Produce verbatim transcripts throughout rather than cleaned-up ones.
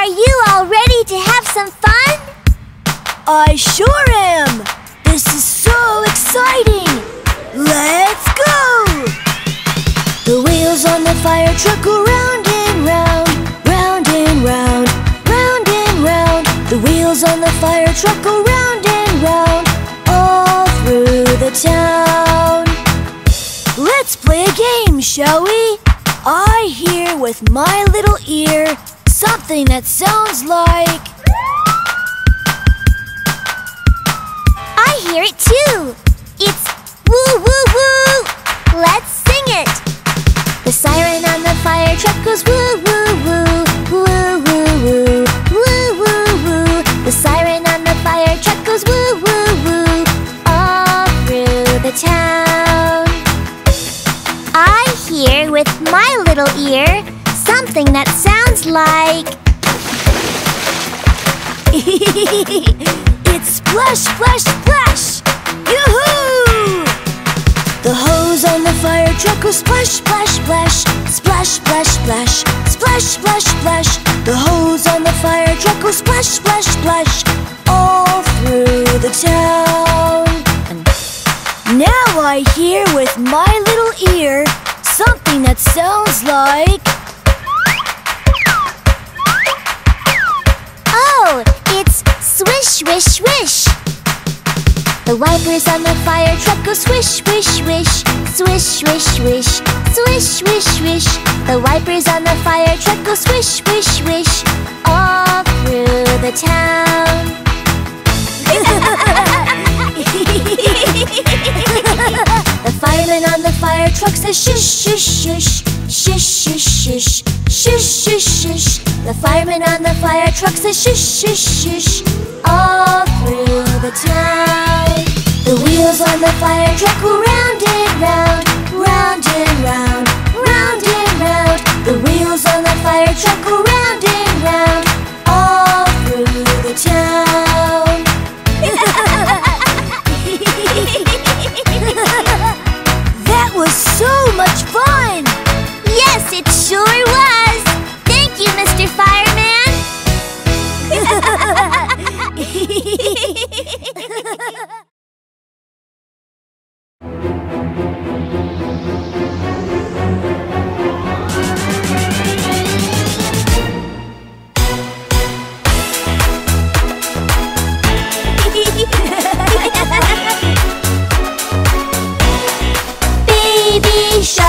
Are you all ready to have some fun? I sure am! This is so exciting! Let's go! The wheels on the fire truck go round and round, round and round, round and round. The wheels on the fire truck go round and round, all through the town. Let's play a game, shall we? I hear with my little ear something that sounds like... I hear it too! It's woo woo woo! Let's sing it! The siren on the fire truck goes woo woo woo, woo woo woo, woo woo woo. The siren on the fire truck goes woo woo woo, all through the town. I hear with my little ear something that sounds like... It's splash, splash, splash! Yoo-hoo! The hose on the fire truck goes splash, splash, splash, splash, splash, splash, splash, splash, splash. The hose on the fire truck goes splash, splash, splash, all through the town. Now I hear with my little ear something that sounds like... Oh, it's swish, swish, swish. The wipers on the fire truck go swish, swish, swish, swish, swish, swish, swish, swish, swish. The wipers on the fire truck go swish, swish, swish, all through the town. The fireman on the fire truck says shush, shush, shush, shush, shush, shush, shush, shush, shush. The fireman on the fire truck says shush, shush, shush, all through the town. The wheels on the fire truck go round and round, round and round, round and round. The wheels on the fire truck go round and round, all through the town. That was so much fun! Yes, it sure was! Thank you, Mister Fireman!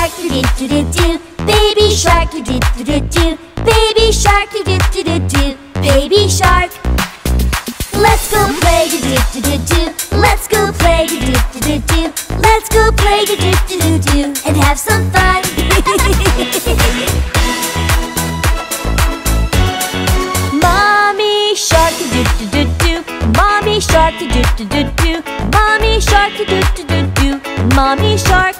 Baby shark, do-do-do-do-do. Baby shark, do-do-do-do-do. Baby shark, do-do-do-do-do. Baby shark. Let's go play, do-do-do-do-do. Let's go play, do-do-do-do-do. Let's go play, do-do-do-do-do. And have some fun. Mommy shark, do-do-do-do. Mommy shark, do-do-do-do. Mommy shark, do-do-do-do. Mommy shark.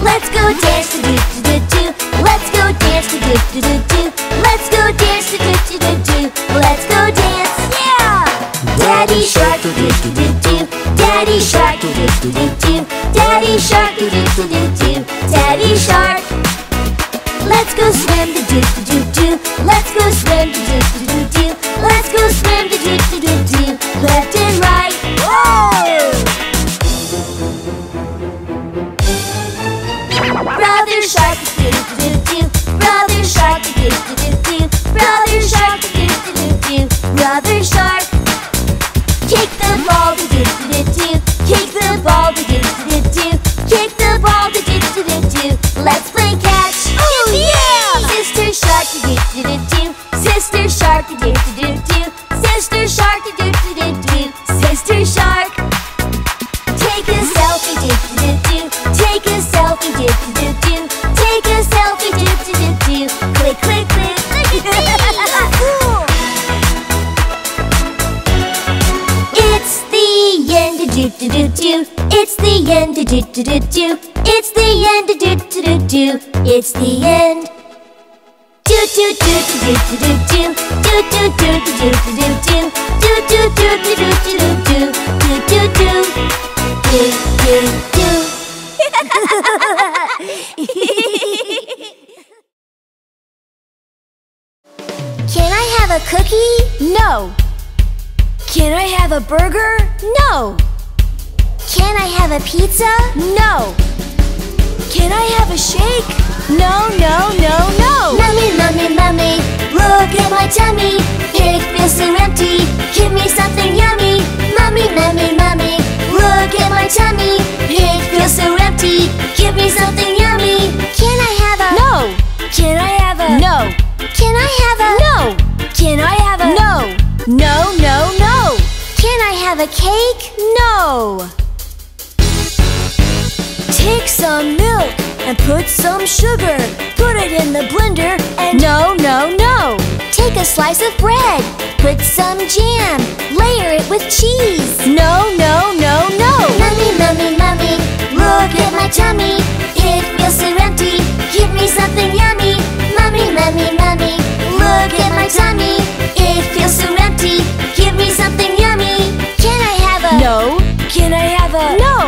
Let's go dance to do do do do. Let's go dance to do do do do. Let's go dance to do do do do. Let's go dance, yeah! Daddy shark do do do do. Daddy shark do do do do. Daddy shark do do do do. Daddy shark. Let's go swim to do do do do. Let's go swim to do do do do. Let's go swim to do do do do. Left and right. Whoa! Brother shark, do do do do. Brother shark, do do do do. Brother shark, do do do do. Brother shark. Kick the ball, do do do do. Kick the ball, do do do do. Kick the ball, do do do do. Let's play catch. Oh yeah! Sister shark, do do do do. Sister shark, do do do do. Sister shark, do do do do. Sister shark. Take a selfie, do do do do. Take a selfie, do do do do. Take a selfie, do do do do. Click, click, click, click, click. Cool. It's the end, do do do do. It's the end, do do do do. It's the end, do do do do. It's the end. Do do do do do do do. Do do do do do do do. Do do do do do do do. Do do do do do do. Can I have a cookie? No. Can I have a burger? No. Can I have a pizza? No. Can I have a shake? No, no, no, no. Mummy, mummy, mummy, look at my tummy. Pig fists are empty. Give me something yummy. Mummy, mummy, mummy, look at my tummy. Pig fists are empty. Give me something yummy. Can I have a? No. Can I have a? No. Can I have a? No. Can I have a? No. No, no, no. Can I have a cake? No. Take some milk and put some sugar. Put it in the blender and no, no, no. Take a slice of bread. Put some jam. Layer it with cheese. No, no, no, no. Mummy, mummy, mummy, look at my tummy. It feels so empty. Give me something yummy. Mummy, mummy, mummy, look at my tummy. It feels so empty. Give me something yummy. Can I have a? No. Can I have a? No.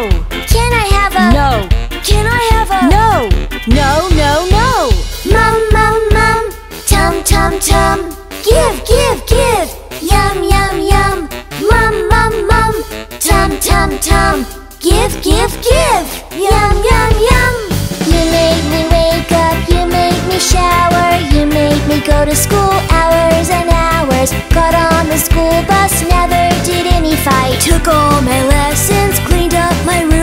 Can I have a? No. Can I have a? No. No, no, no. Mum, mum, mum. Tum, tum, tum. Give, give, give. Yum, yum, yum. Mum, mum, mum. Tum, tum, tum. Give, give, give. Yum, yum, yum. You make me wake up. You make me shower. You make me go to school hours and hours. Got on the school bus. Never did any fight. Took all my lessons. Cleaned up my room.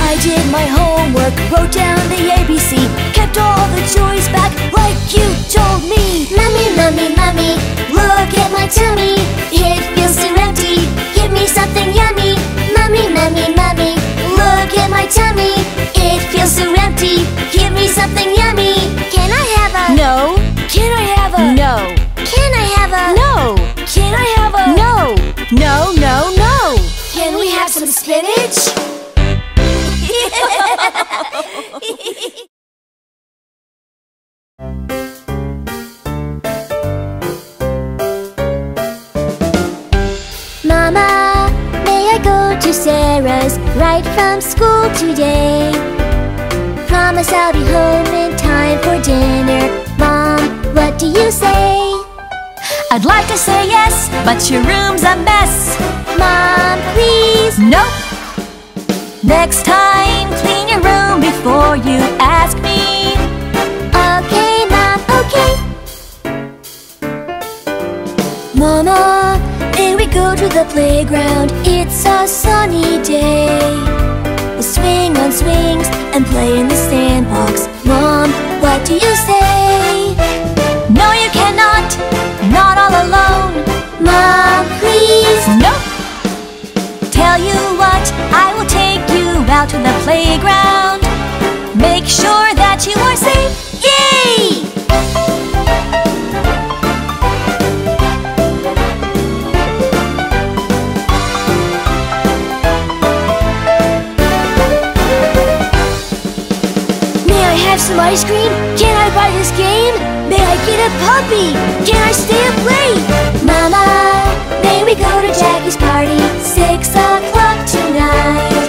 I did my homework, wrote down the A B C, kept all the joys back like you told me. Mummy, mummy, mummy, look at my tummy. It feels so empty. Give me something yummy. Mummy, mummy, mummy, look at my tummy. It feels so empty. Give me something yummy. Can I have a? No. Can I have a? No. Can I have a? No. Can I have a? No. No, no, no. Can we have some spinach? Mama, may I go to Sarah's right from school today? Promise I'll be home in time for dinner. Mom, what do you say? I'd like to say yes, but your room's a mess. Mom, please. Nope. Next time, clean your room before you ask me. Okay, Mom, okay. Mama, may we go to the playground? It's a sunny day. We'll swing on swings and play in the sandbox. Mom, what do you say? No, you cannot. Not all alone. Mom, please. Nope. Tell you what, I will take you out to the playground. Make sure that you are safe. Yay! May I have some ice cream? Can I buy this game? May I get a puppy? Can I stay up late? Mama, may we go to Jackie's party, six o'clock tonight.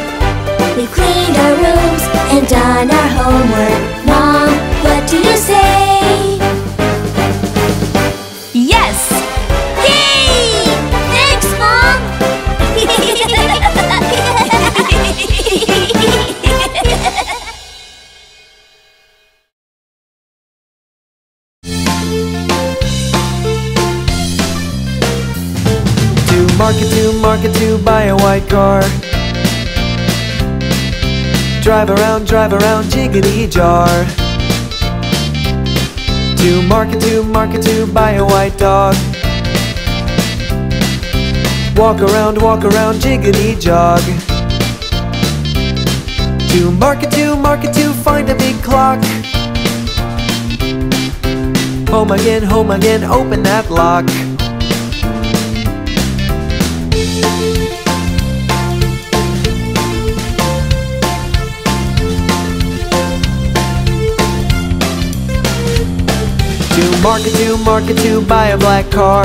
We've cleaned our rooms and done our homework. Mom, what do you say? Yes! Yay! Thanks, Mom! Market to market to buy a white car. Drive around, drive around, jiggity jar. To market to market to buy a white dog. Walk around, walk around, jiggity jog. To market to market to find a big clock. Home again, home again, open that lock. To market to market to buy a black car.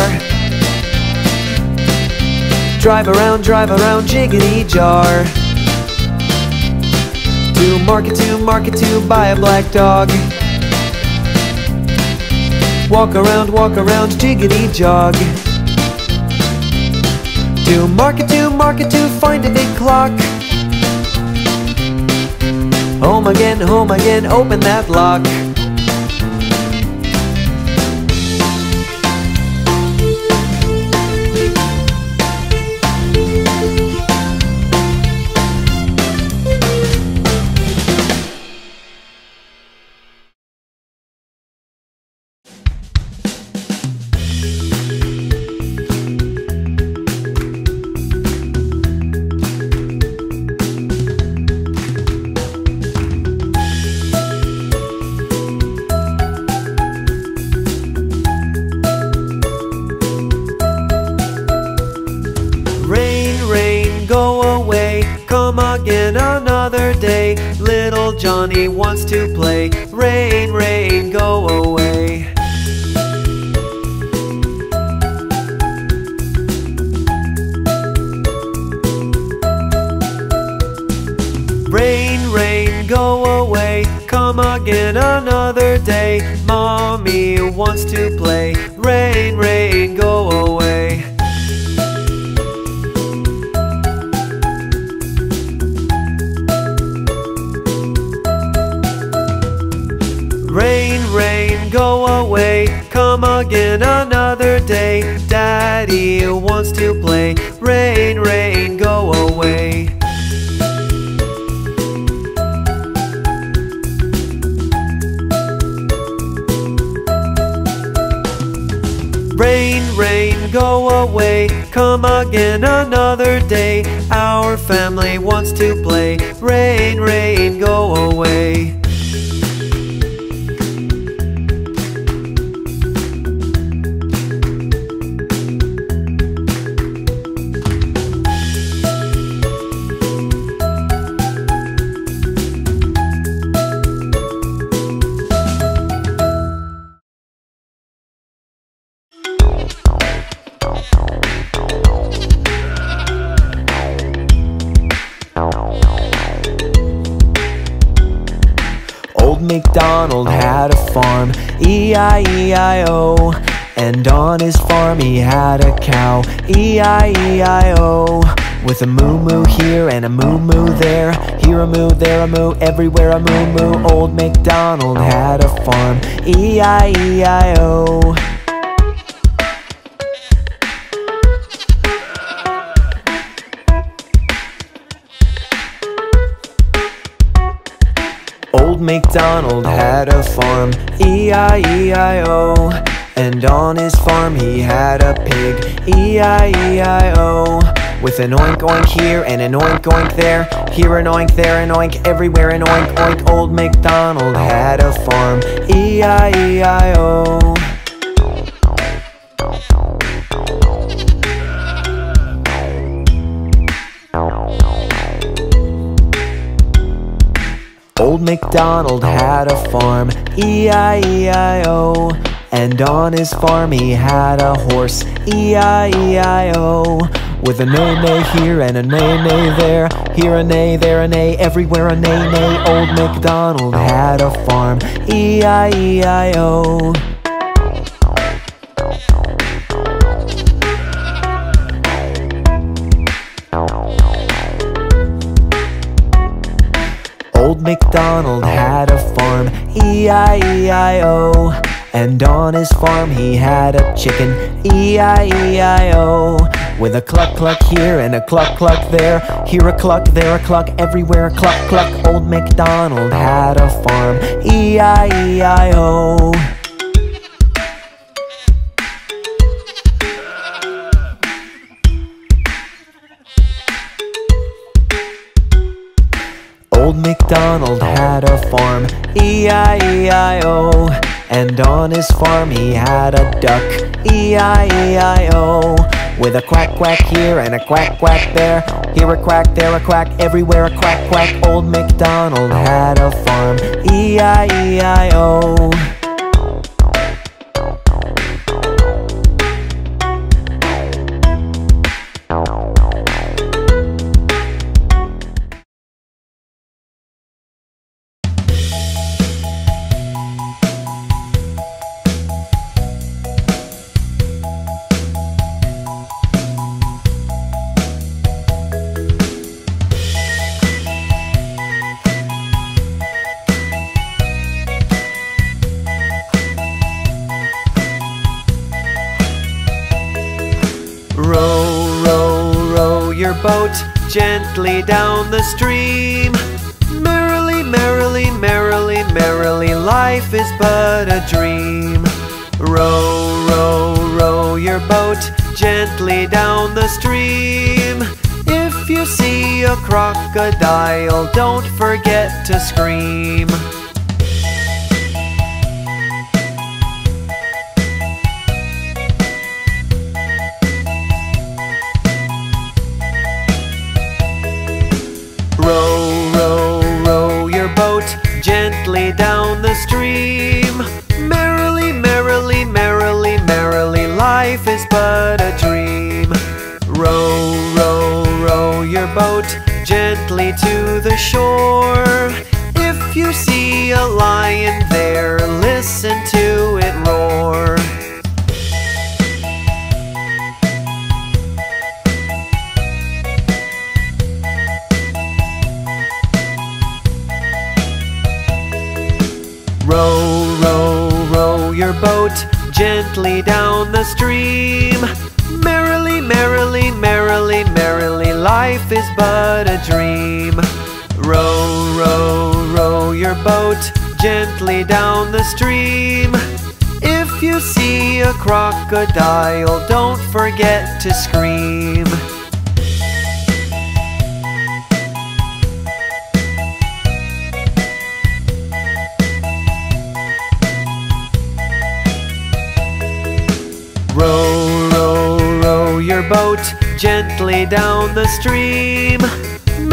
Drive around, drive around, jiggity jar. To market to market to buy a black dog. Walk around, walk around, jiggity jog. To market, to market, to find a big clock. Home again, home again, open that lock. Johnny wants to play. Rain, rain, go away. Rain, rain, go away. Come again another day. Mommy wants to play. Rain, rain, go away. Go away, come again another day. Daddy wants to play. Rain, rain, go away. Rain, rain, go away, come again another day. Our family wants to play. Rain, rain, go away. MacDonald had a farm, E I E I O. And on his farm he had a cow, E I E I O. With a moo-moo here and a moo-moo there, here a moo, there a moo, everywhere a moo-moo. Old MacDonald had a farm, E I E I O. Old MacDonald had a farm, E I E I O. And on his farm he had a pig, E I E I O. With an oink oink here and an oink oink there, here an oink, there an oink, everywhere an oink oink. Old MacDonald had a farm, E I E I O. Old MacDonald had a farm, E I E I O. And on his farm he had a horse, E I E I O. With a neigh-neigh here and a neigh-neigh there, here a neigh, there a neigh, everywhere a neigh-neigh. Old MacDonald had a farm, E I E I O. Old MacDonald had a farm, E I E I O. And on his farm he had a chicken, E I E I O. With a cluck cluck here and a cluck cluck there, here a cluck, there a cluck, everywhere a cluck cluck. Old MacDonald had a farm, E I E I O. Old MacDonald had a farm, E I E I O. And on his farm he had a duck, E I E I O. With a quack quack here and a quack quack there, here a quack, there a quack, everywhere a quack quack. Old MacDonald had a farm, E I E I O. boat gently down the stream. Merrily, merrily, merrily, merrily, life is but a dream. Row, row, row your boat gently down the stream. If you see a crocodile, don't forget to scream. Gently down the stream. Merrily, merrily, merrily, merrily, life is but a dream. Row, row, row your boat gently to the shore. If you see a lion there, listen to it roar. Row, row, row your boat gently down the stream. Merrily, merrily, merrily, merrily, life is but a dream. Row, row, row your boat gently down the stream. If you see a crocodile, don't forget to scream. Row, row, row your boat gently down the stream.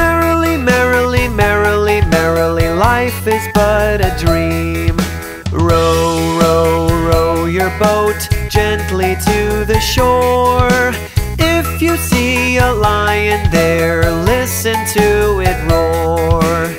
Merrily, merrily, merrily, merrily, life is but a dream. Row, row, row your boat gently to the shore. If you see a lion there, listen to it roar.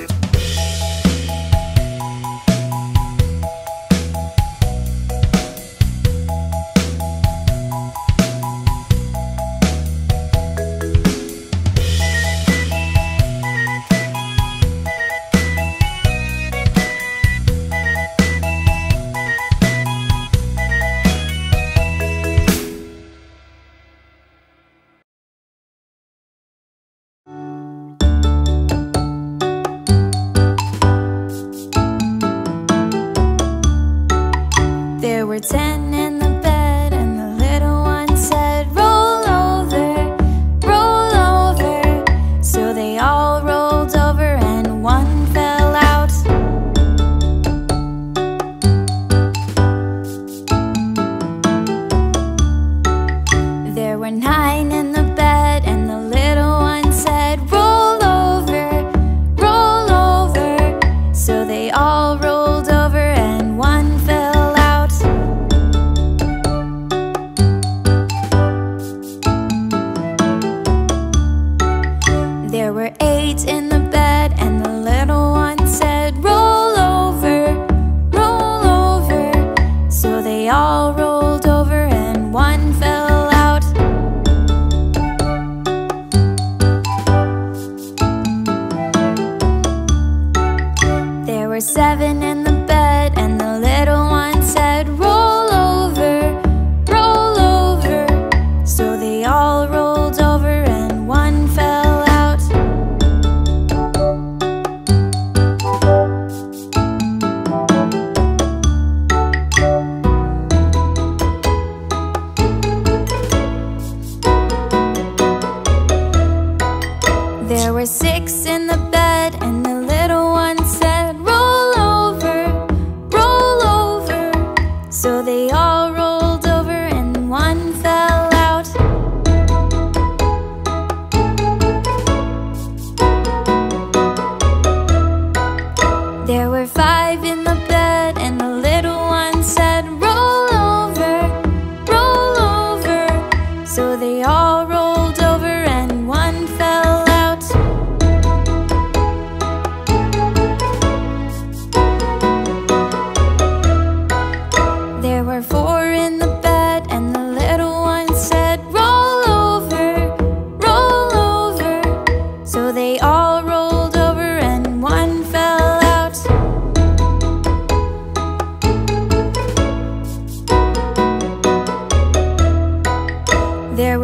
There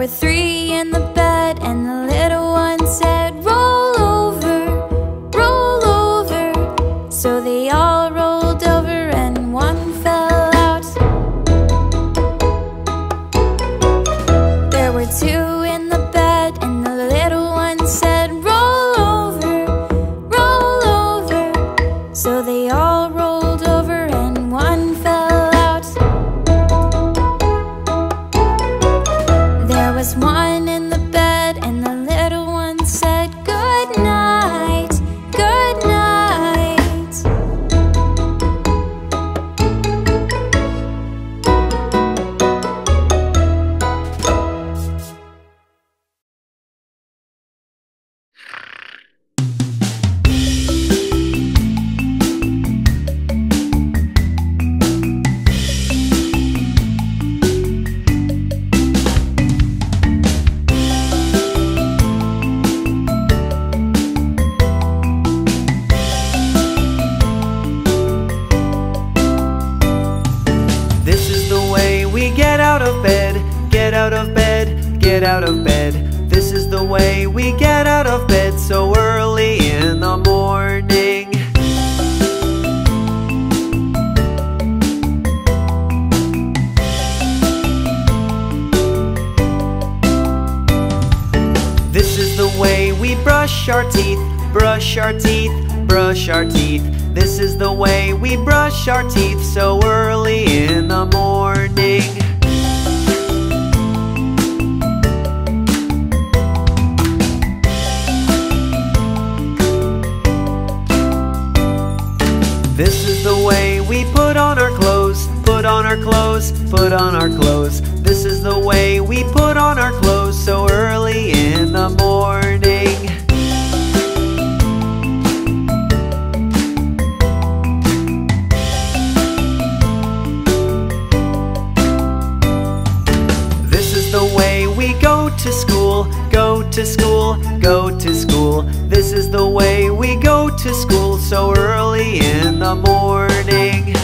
were three in the bed and the little one was one in the bed, and the little one said, good night, good night. Get out of bed. This is the way we get out of bed so early in the morning. This is the way we brush our teeth, brush our teeth, brush our teeth. This is the way we brush our teeth so early in the morning. This is the way we put on our clothes, put on our clothes, put on our clothes. This is the way we put on our clothes so early in the morning. This is the way we go to school, go to school, go to school. This is the way we go to school so early in the morning.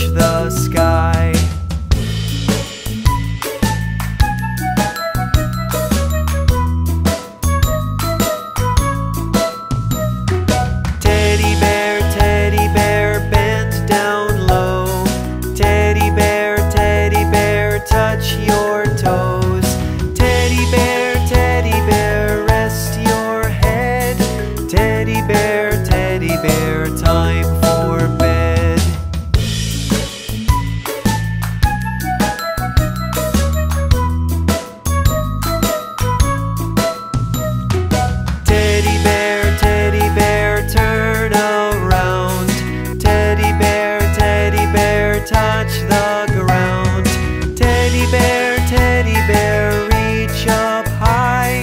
touch the sky. Teddy bear, teddy bear, bend down low. Teddy bear, teddy bear, touch your toes. Teddy bear, teddy bear, rest your head. Teddy bear, teddy bear, time for bed. Teddy bear, teddy bear, turn around. Teddy bear, teddy bear, touch the ground. Teddy bear, teddy bear, reach up high.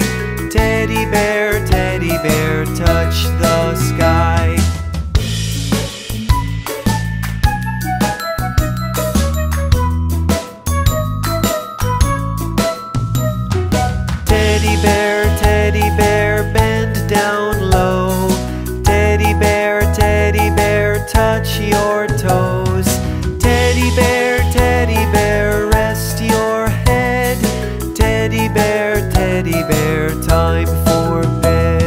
Teddy bear, teddy bear, touch the sky. Teddy bear, teddy bear, bend down low. Teddy bear, teddy bear, touch your toes. Teddy bear, teddy bear, rest your head. Teddy bear, teddy bear, time for bed.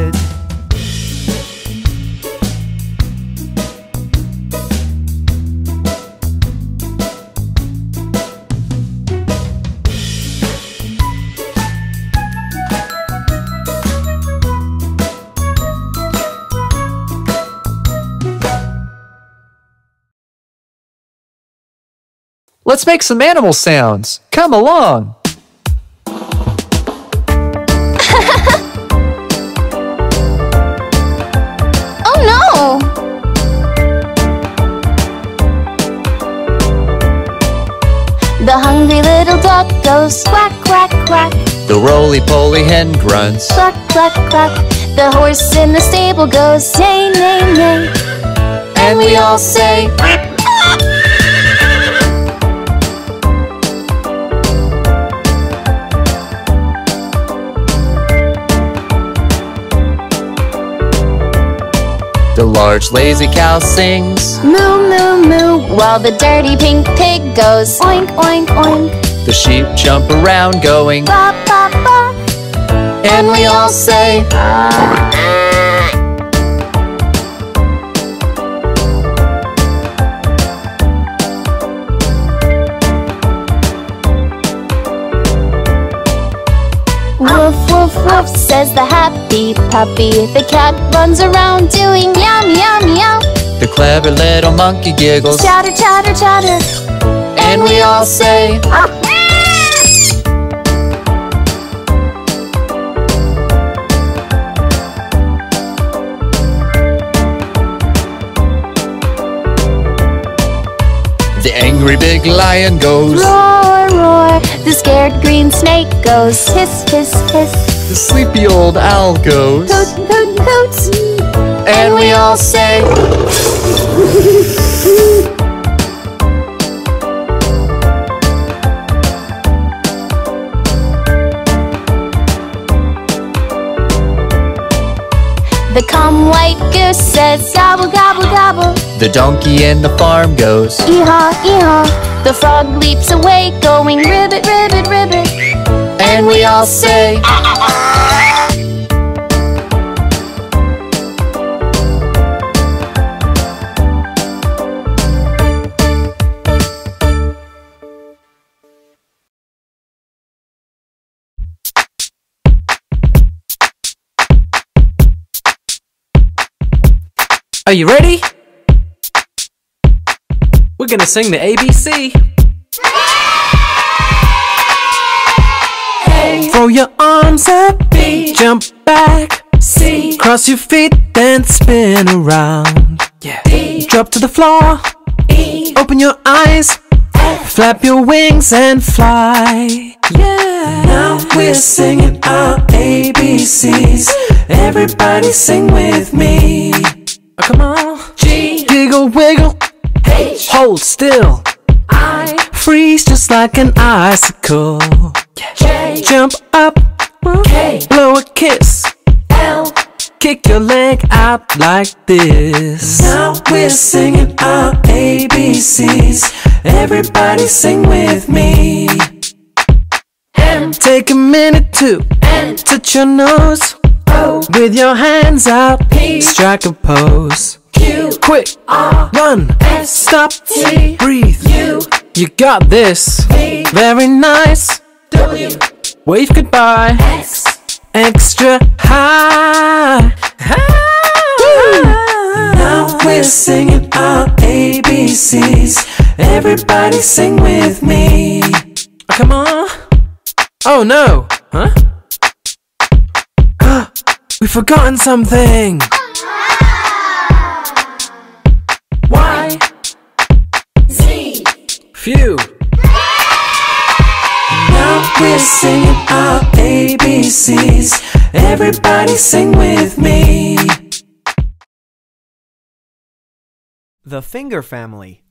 Let's make some animal sounds. Come along. Oh no! The hungry little dog goes quack, quack, quack. The roly-poly hen grunts cluck, cluck, cluck. The horse in the stable goes neigh, neigh, neigh. And we all say quack. The large lazy cow sings moo, moo, moo, while the dirty pink pig goes oink, oink, oink. The sheep jump around going ba, ba, ba. And we all say ah. Woof, woof, woof, says the happy puppy. The cat runs around doing yum, yum, yum. The clever little monkey giggles chatter, chatter, chatter. And we all say ah. The angry big lion goes roar, roar. The scared green snake goes hiss, hiss, hiss. The sleepy old owl goes hoot, hoot, hoot. And, and we all say The calm white goose says gobble, gobble, gobble. The donkey in the farm goes ee-haw, ee-haw. The frog leaps away going ribbit, ribbit, ribbit. And we all say ah, ah, ah. Are you ready? We're gonna sing the A B C. A. Throw your arms up. B. Jump back. C. Cross your feet, then spin around. Yeah. D. Drop to the floor. E. Open your eyes. F. Flap your wings and fly. Yeah. Now we're singing our A B Cs. Everybody sing with me. Oh, come on. G. Giggle, wiggle. H. Hold still. I. Freeze just like an icicle. J. Jump up. K. Blow a kiss. L. Kick your leg out like this. Now we're singing our A B Cs. Everybody sing with me. And take a minute to and touch your nose. Oh, with your hands out, P, strike a pose. Q, quick, R, run, S, stop, T, breathe. U, you got this. V, very nice. W, wave goodbye. X, extra high. High. Now we're singing our A B Cs. Everybody sing with me. Oh, come on. Oh no, huh? We've forgotten something. Y, Z, phew. Now we're singing our A B Cs. Everybody sing with me. The finger family.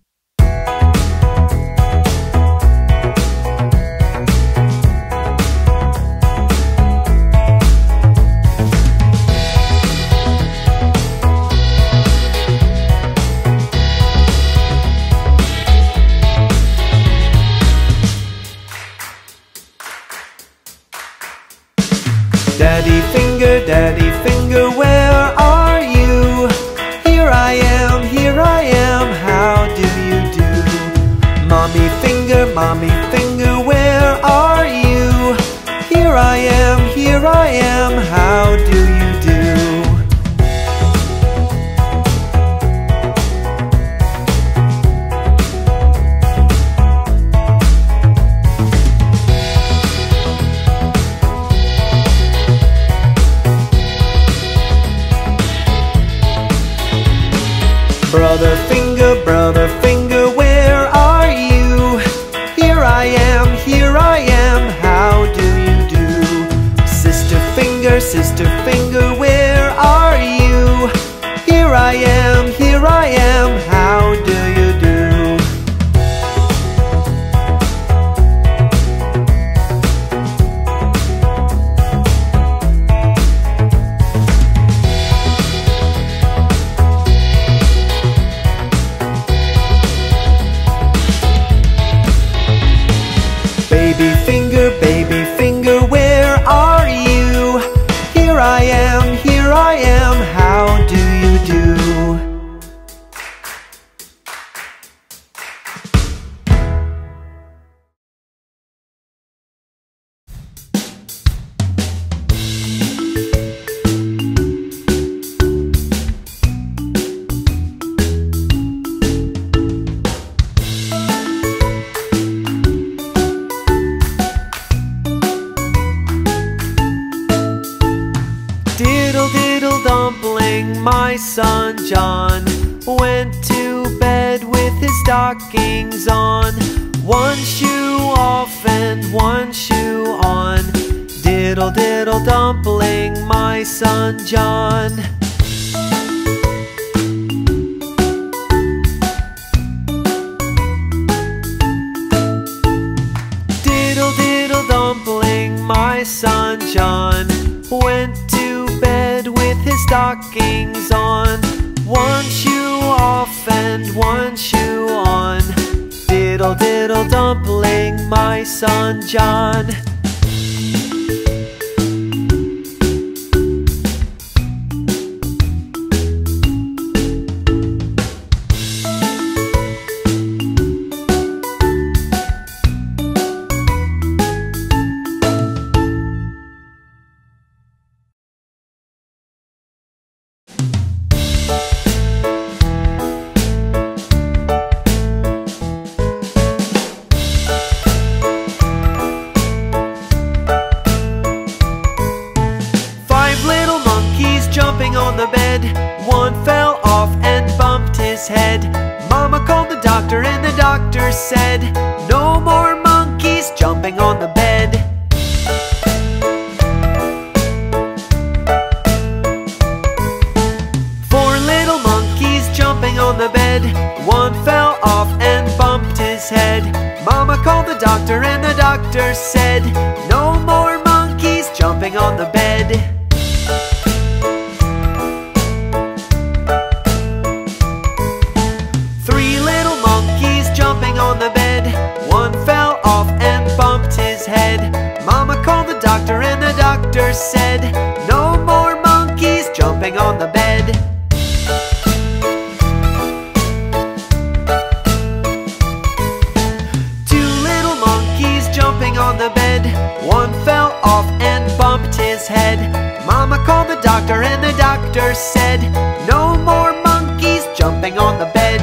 Daddy finger, daddy finger, where are you? Here I am, here I am, how do you do? Mommy finger, mommy finger, where are you? Here I am, here I am, how do you Brother finger, brother finger, where are you? Here I am, here I am, how do you do? Sister finger, sister finger, where are you? Here I am, here I am, how do you do? Baby finger, baby finger, where are you? Here I am, here I am, how do you do? My son John went to bed with his stockings on, one shoe off and one shoe on. Diddle diddle dumpling, my son John. Diddle diddle dumpling, my son John went to bed with his stockings on, one shoe off and one shoe on. Diddle diddle dumpling, my son John. Head. Mama called the doctor and the doctor said, no more monkeys jumping on the bed. Four little monkeys jumping on the bed. One fell off and bumped his head. Mama called the doctor and the doctor said, no more monkeys jumping on the bed. doctor, and the doctor said, no more monkeys jumping on the bed. Two little monkeys jumping on the bed. One fell off and bumped his head. Mama called the doctor, and the doctor said, no more monkeys jumping on the bed.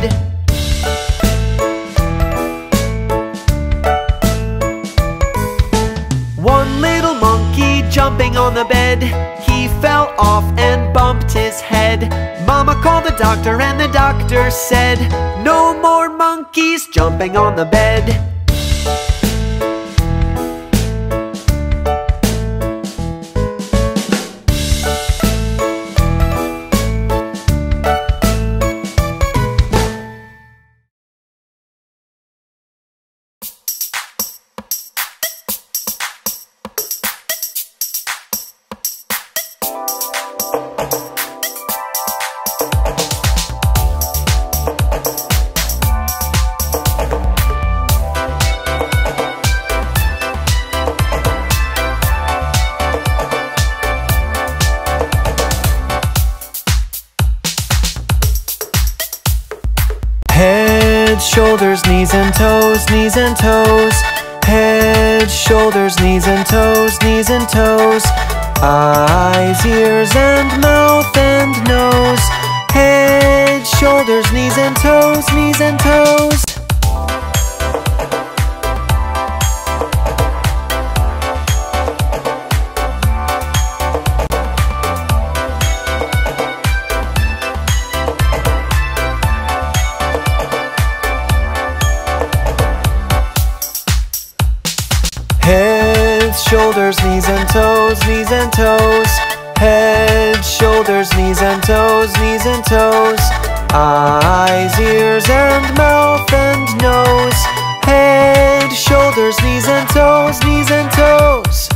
One little monkey jumping on the bed. He fell off and bumped his head. Mama called the doctor, and the doctor said, no more monkeys jumping on the bed. Shoulders, knees and toes, knees and toes. Head, shoulders, knees and toes, knees and toes. Eyes, ears and mouth and nose. Head, shoulders, knees and toes, knees and toes. Shoulders, knees and toes, knees and toes. Head, shoulders, knees and toes, knees and toes. Eyes, ears and mouth and nose. Head, shoulders, knees and toes, knees and toes.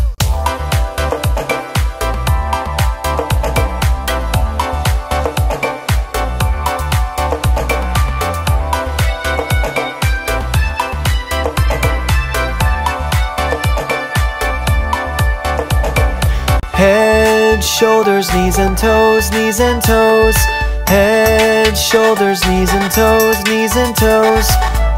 Shoulders, knees and toes, knees and toes. Head, shoulders, knees and toes, knees and toes.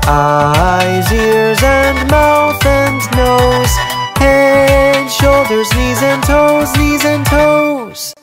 Eyes, ears and mouth and nose. Head, shoulders, knees and toes, knees and toes.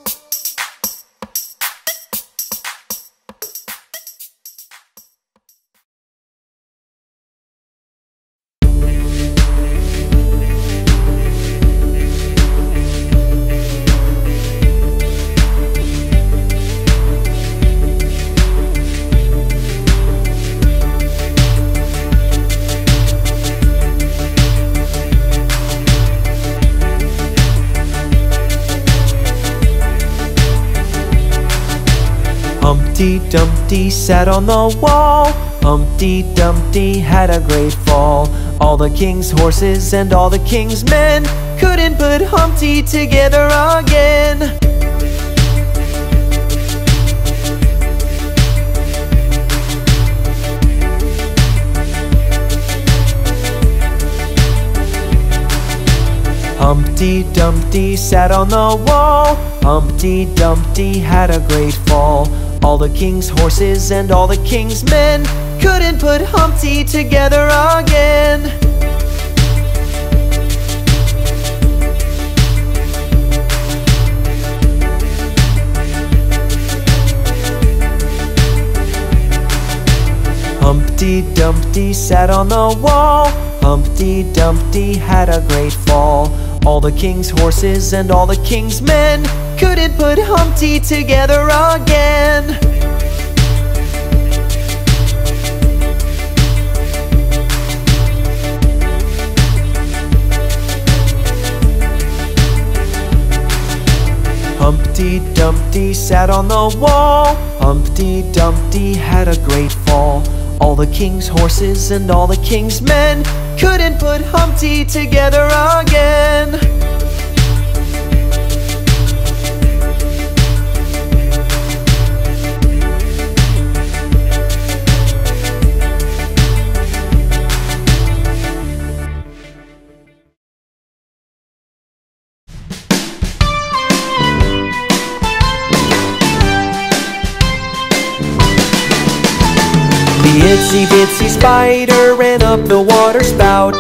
Humpty Dumpty sat on the wall. Humpty Dumpty had a great fall. All the king's horses and all the king's men couldn't put Humpty together again. Humpty Dumpty sat on the wall. Humpty Dumpty had a great fall. All the king's horses and all the king's men couldn't put Humpty together again. Humpty Dumpty sat on the wall. Humpty Dumpty had a great fall. All the king's horses and all the king's men couldn't put Humpty together again. Humpty Dumpty sat on the wall. Humpty Dumpty had a great fall. All the king's horses and all the king's men couldn't put Humpty together again. The itsy bitsy spider ran up the water spout.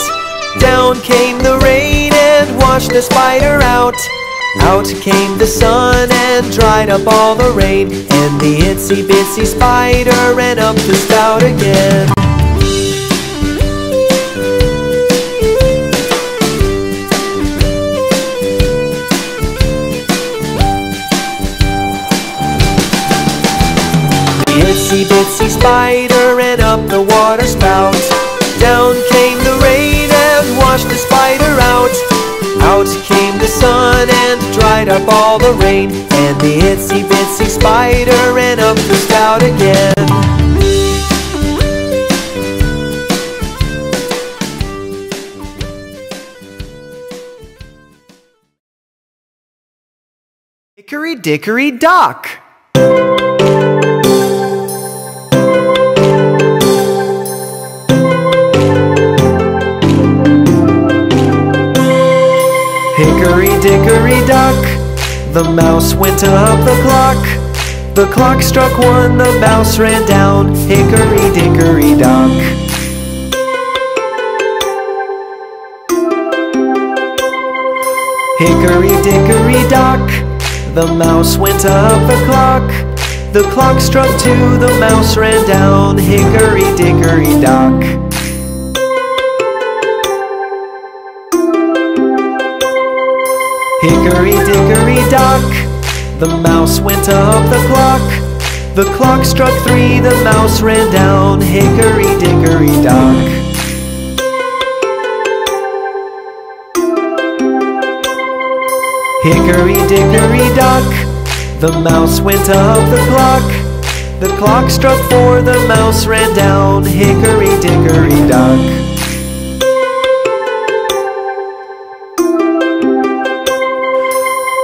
Down came the rain and washed the spider out. Out came the sun and dried up all the rain, and the itsy bitsy spider ran up the spout again. The itsy bitsy spider ran up the water spout. Down came the rain and washed the spider out. Out came the sun and dried up all the rain, and the itsy bitsy spider ran up the spout again. Hickory dickory dock! Hickory dickory dock, the mouse went up the clock. The clock struck one, the mouse ran down. Hickory dickory dock. Hickory dickory dock, the mouse went up the clock. The clock struck two, the mouse ran down. Hickory dickory dock. Hickory dickory dock, the mouse went up the clock. The clock struck three, the mouse ran down. Hickory dickory dock. Hickory dickory dock, the mouse went up the clock. The clock struck four, the mouse ran down. Hickory dickory dock.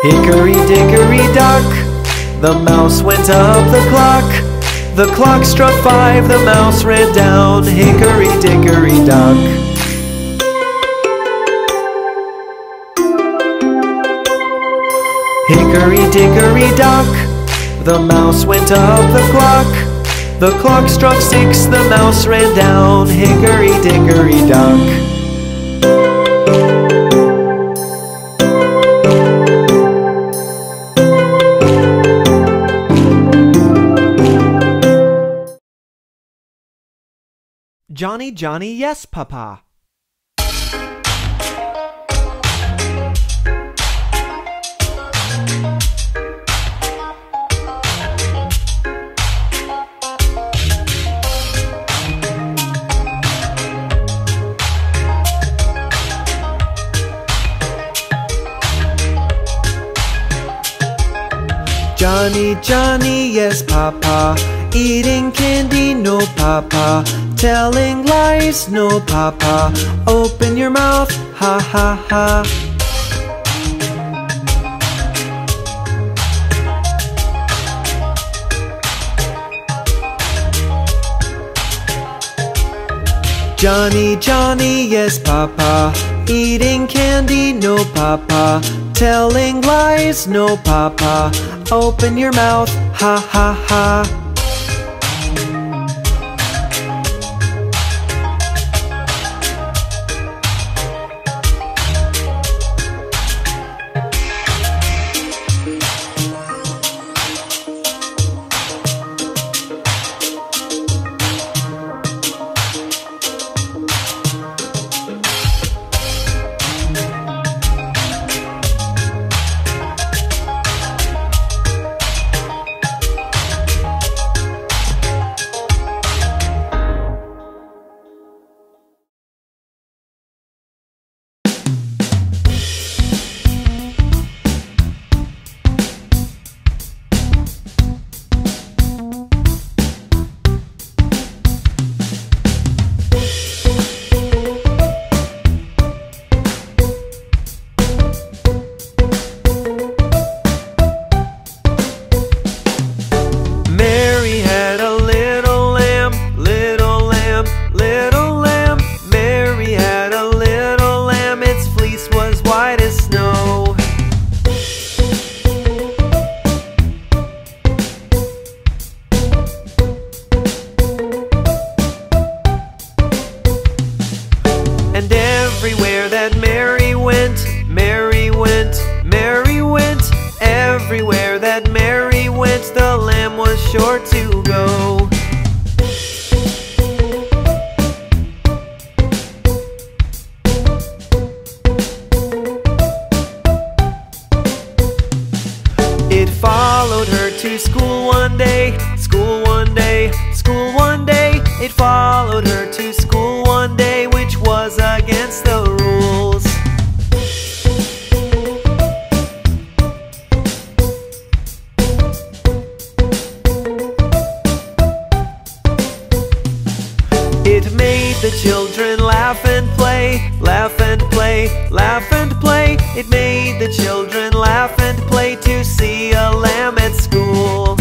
Hickory dickory dock, the mouse went up the clock. The clock struck five, the mouse ran down. Hickory dickory dock. Hickory dickory dock, the mouse went up the clock. The clock struck six, the mouse ran down. Hickory dickory dock. Johnny, Johnny, yes, Papa. Johnny, Johnny, yes, Papa. Eating candy, no, Papa. Telling lies, no, Papa. Open your mouth, ha ha ha. Johnny, Johnny, yes, Papa. Eating candy, no, Papa. Telling lies, no, Papa. Open your mouth, ha ha ha. sure to go. It followed her to school one day, school one day, school one day. It followed her to school one day, which was against the rules. It made the children laugh and play, laugh and play, laugh and play. It made the children laugh and play to see a lamb at school.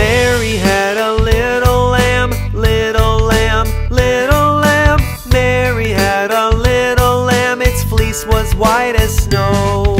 Mary had a little lamb, little lamb, little lamb. Mary had a little lamb, its fleece was white as snow.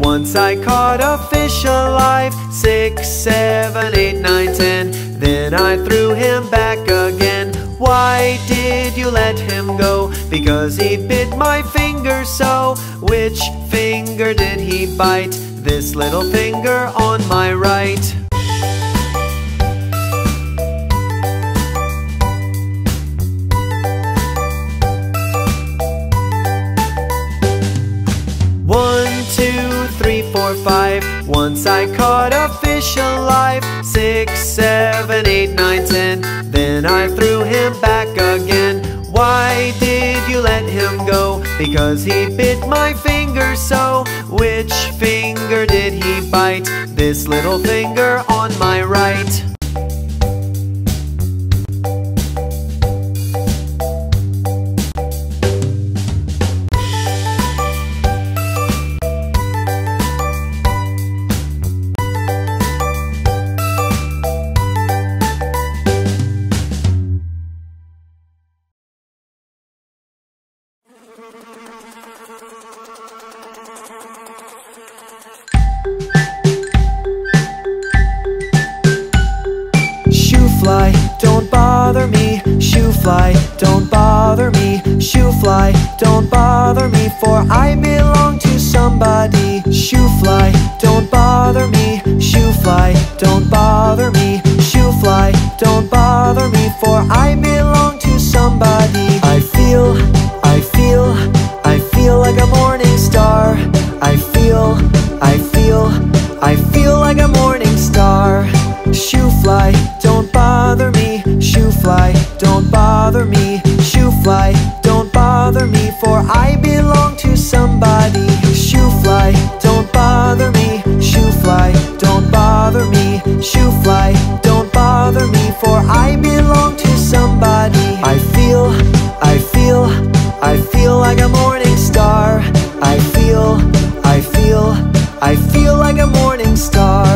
Once I caught a fish alive, six, seven, eight, nine, ten. Then I threw him back again. Why did you let him go? Because he bit my finger so. Which finger did he bite? This little finger on my right. Five. Once I caught a fish alive, six, seven, eight, nine, ten. Then I threw him back again. Why did you let him go? Because he bit my finger so. Which finger did he bite? This little finger on my right. Don't bother me, shoo fly, don't bother me, for I belong to somebody. Shoo fly, don't bother me, shoo fly, don't bother me, shoo fly, don't bother me, for I belong to somebody. I feel, I feel, I feel like a morning star. I feel, I feel, I feel like a morning star. Shoo fly, don't bother me, shoo fly, don't bother me, shoo fly, don't bother me, for I belong to somebody. Shoo fly, don't bother me, shoo fly, don't bother me, shoo fly, don't bother me, for I belong to somebody. I feel, I feel, I feel like a morning star. I feel, I feel, I feel like a morning star.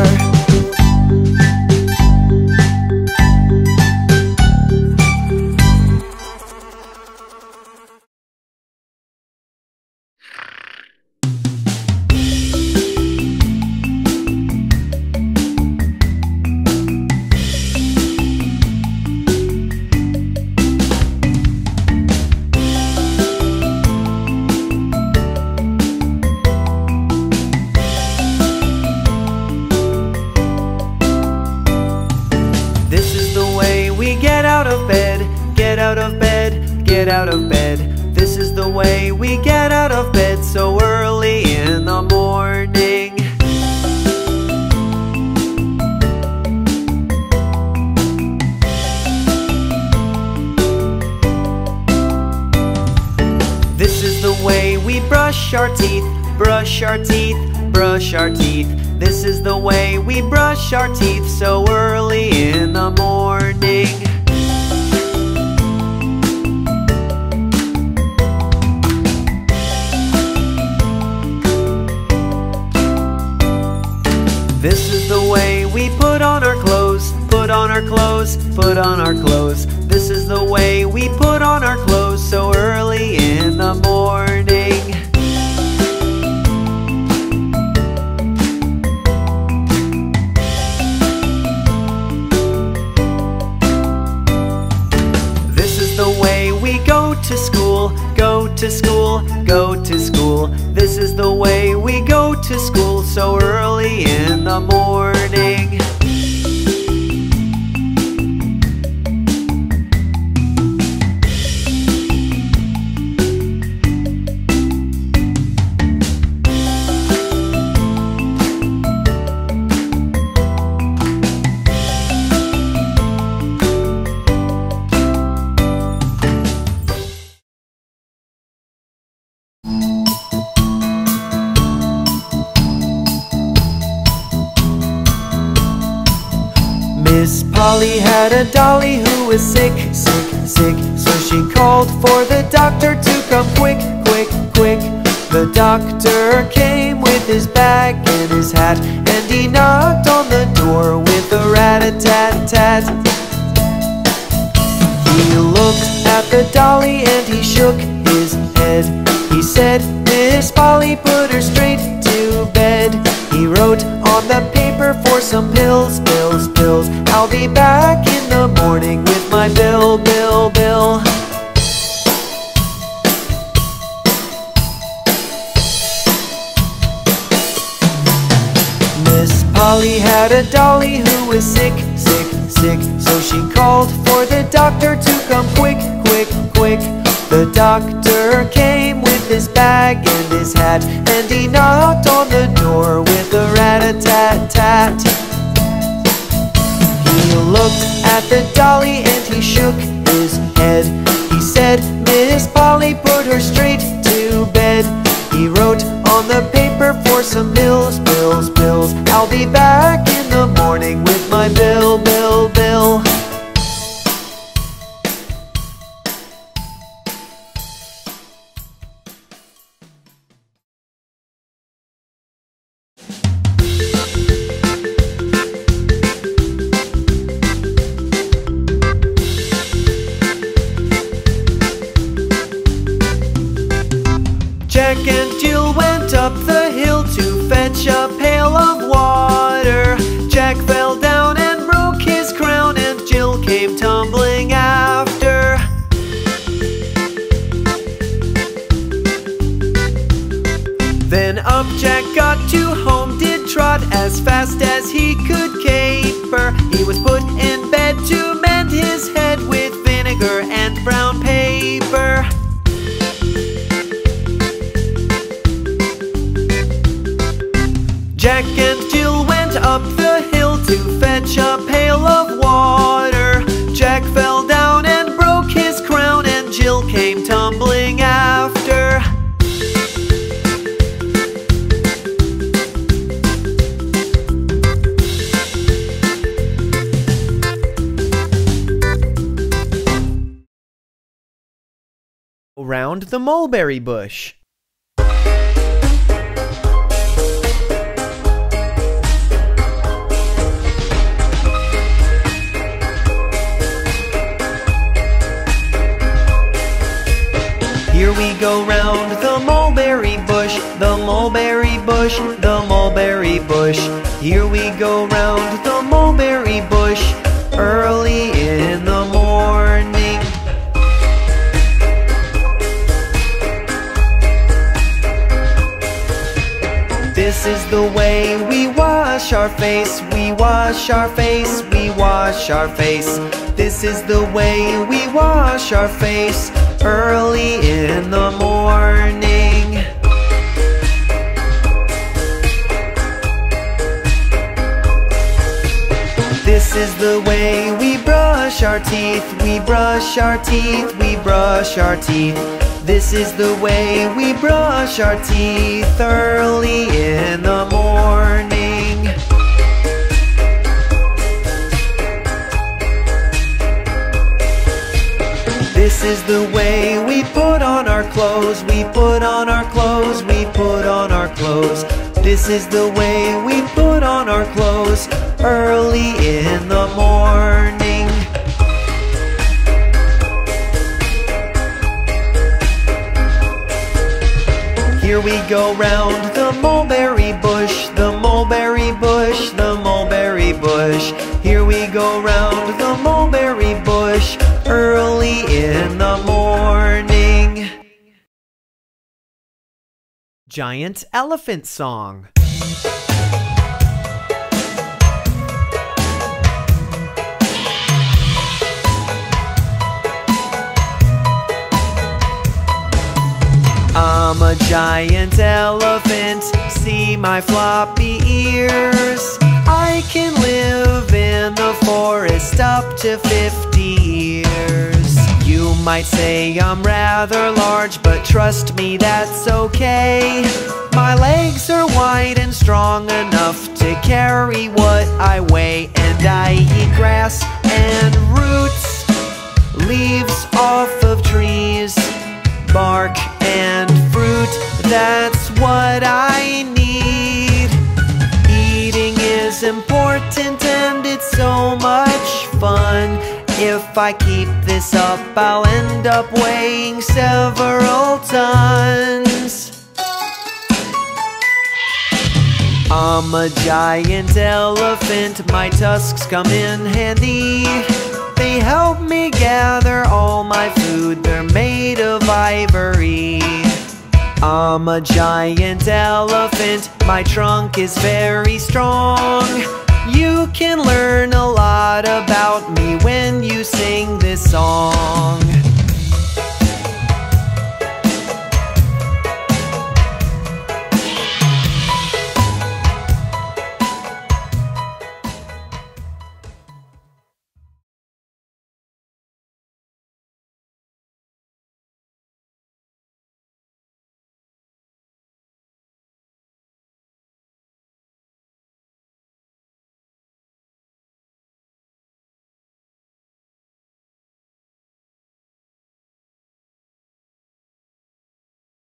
Our teeth so early in the morning. This is the way we put on our clothes, put on our clothes, put on our clothes. This is the way we put on our clothes so early in the morning. To school, go to school, go to school. This is the way we go to school so early in the morning. Polly had a dolly who was sick, sick, sick, so she called for the doctor to come quick, quick, quick. The doctor came with his bag and his hat, and he knocked on the door with a rat-a-tat-tat. He looked at the dolly and he shook his head. He said, Miss Polly, put her straight to bed. He wrote on the paper for some pills, pills, pills. I'll be back in the morning with my bill, bill, bill. Miss Polly had a dolly who was sick, sick, sick, so she called for the doctor to come quick, quick, quick. The doctor came with his bag and his hat, and he knocked on the door with a rat-a-tat-tat. He looked at the dolly and he shook his head. He said, some bills, bills, bills. I'll be back in the morning with my bill, bill, bill. Jack and Jill went up the hill to fetch a pail of water. Jack fell down and broke his crown, and Jill came tumbling after. Then up Jack got to home, did trot as fast as he could caper. He was put in bed to mend his head with vinegar and brown paper. Jack and Jill went up the hill to fetch a pail of water. Jack fell down and broke his crown, and Jill came tumbling after. Around the mulberry bush. Here we go round the mulberry bush, the mulberry bush, the mulberry bush. Here we go round the mulberry bush, early in the morning. This is the way we wash our face, we wash our face, we wash our face. This is the way we wash our face, early in the morning. This is the way we brush our teeth, we brush our teeth, we brush our teeth. This is the way we brush our teeth, early in the morning. This is the way we put on our clothes, we put on our clothes, we put on our clothes. This is the way we put on our clothes, early in the morning. Here we go round the mulberry bush, the mulberry bush, the mulberry bush. Here we go round the mulberry bush, early in the morning. Giant elephant song. I'm a giant elephant, see my floppy ears. I can live in the forest up to fifty years. You might say I'm rather large, but trust me, that's okay. My legs are wide and strong enough to carry what I weigh. And I eat grass and roots, leaves off of trees, bark and fruit, that's what I need. It's important and it's so much fun. If I keep this up, I'll end up weighing several tons. I'm a giant elephant, my tusks come in handy. They help me gather all my food, they're made of ivory. I'm a giant elephant, my trunk is very strong. You can learn a lot about me when you sing this song.